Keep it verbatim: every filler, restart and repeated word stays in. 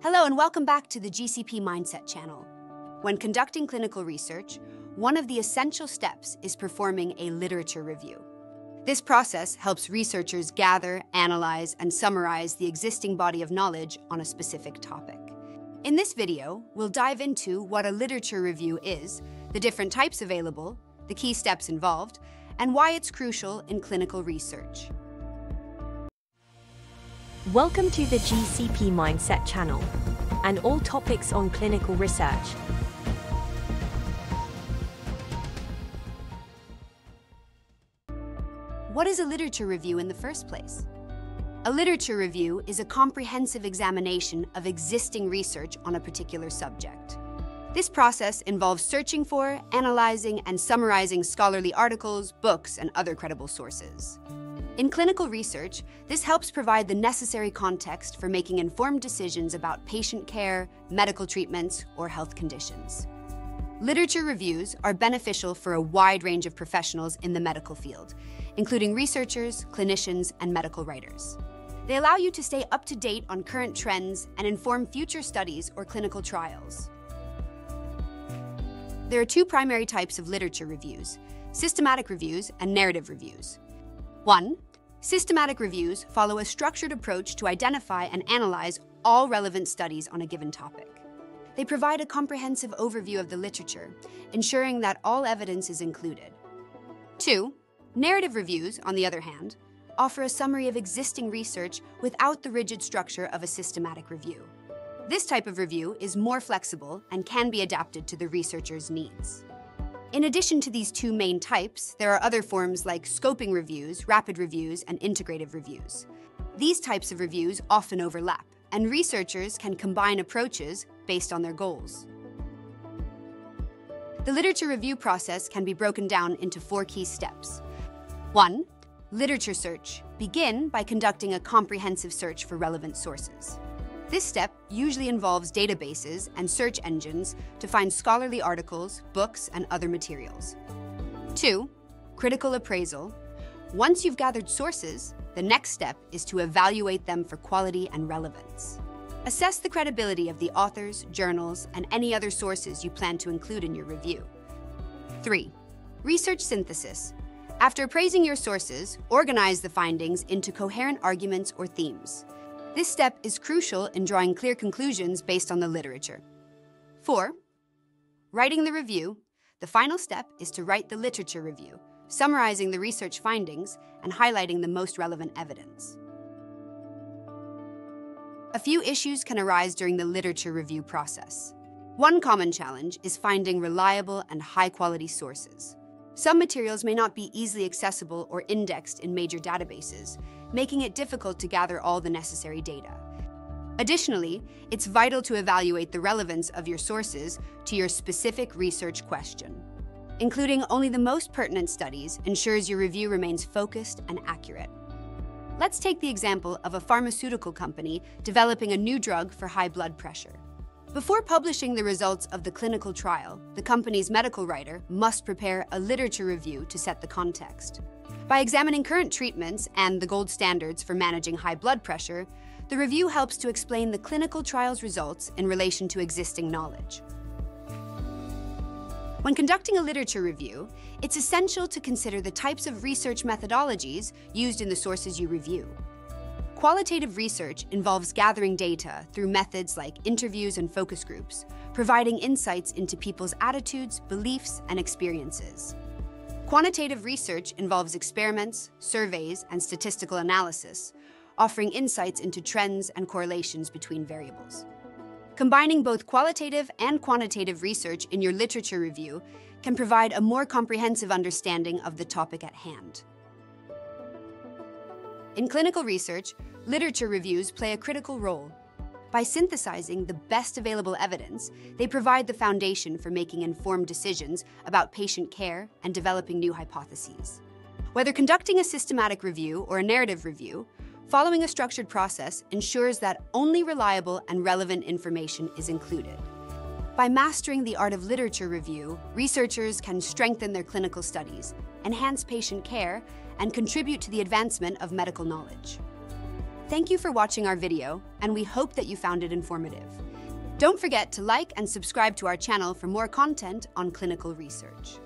Hello and welcome back to the G C P Mindset channel. When conducting clinical research, one of the essential steps is performing a literature review. This process helps researchers gather, analyze, and summarize the existing body of knowledge on a specific topic. In this video, we'll dive into what a literature review is, the different types available, the key steps involved, and why it's crucial in clinical research. Welcome to the G C P Mindset channel and all topics on clinical research. What is a literature review in the first place? A literature review is a comprehensive examination of existing research on a particular subject. This process involves searching for, analyzing, and summarizing scholarly articles, books, and other credible sources. In clinical research, this helps provide the necessary context for making informed decisions about patient care, medical treatments, or health conditions. Literature reviews are beneficial for a wide range of professionals in the medical field, including researchers, clinicians, and medical writers. They allow you to stay up to date on current trends and inform future studies or clinical trials. There are two primary types of literature reviews: systematic reviews and narrative reviews. One, systematic reviews follow a structured approach to identify and analyze all relevant studies on a given topic. They provide a comprehensive overview of the literature, ensuring that all evidence is included. Two, narrative reviews, on the other hand, offer a summary of existing research without the rigid structure of a systematic review. This type of review is more flexible and can be adapted to the researcher's needs. In addition to these two main types, there are other forms like scoping reviews, rapid reviews, and integrative reviews. These types of reviews often overlap, and researchers can combine approaches based on their goals. The literature review process can be broken down into four key steps. One, literature search. Begin by conducting a comprehensive search for relevant sources. This step usually involves databases and search engines to find scholarly articles, books, and other materials. Two, critical appraisal. Once you've gathered sources, the next step is to evaluate them for quality and relevance. Assess the credibility of the authors, journals, and any other sources you plan to include in your review. Three, research synthesis. After appraising your sources, organize the findings into coherent arguments or themes. This step is crucial in drawing clear conclusions based on the literature. Four, writing the review. The final step is to write the literature review, summarizing the research findings and highlighting the most relevant evidence. A few issues can arise during the literature review process. One common challenge is finding reliable and high-quality sources. Some materials may not be easily accessible or indexed in major databases, making it difficult to gather all the necessary data. Additionally, it's vital to evaluate the relevance of your sources to your specific research question. Including only the most pertinent studies ensures your review remains focused and accurate. Let's take the example of a pharmaceutical company developing a new drug for high blood pressure. Before publishing the results of the clinical trial, the company's medical writer must prepare a literature review to set the context. By examining current treatments and the gold standards for managing high blood pressure, the review helps to explain the clinical trial's results in relation to existing knowledge. When conducting a literature review, it's essential to consider the types of research methodologies used in the sources you review. Qualitative research involves gathering data through methods like interviews and focus groups, providing insights into people's attitudes, beliefs, and experiences. Quantitative research involves experiments, surveys, and statistical analysis, offering insights into trends and correlations between variables. Combining both qualitative and quantitative research in your literature review can provide a more comprehensive understanding of the topic at hand. In clinical research, literature reviews play a critical role. By synthesizing the best available evidence, they provide the foundation for making informed decisions about patient care and developing new hypotheses. Whether conducting a systematic review or a narrative review, following a structured process ensures that only reliable and relevant information is included. By mastering the art of literature review, researchers can strengthen their clinical studies, enhance patient care, and contribute to the advancement of medical knowledge. Thank you for watching our video, and we hope that you found it informative. Don't forget to like and subscribe to our channel for more content on clinical research.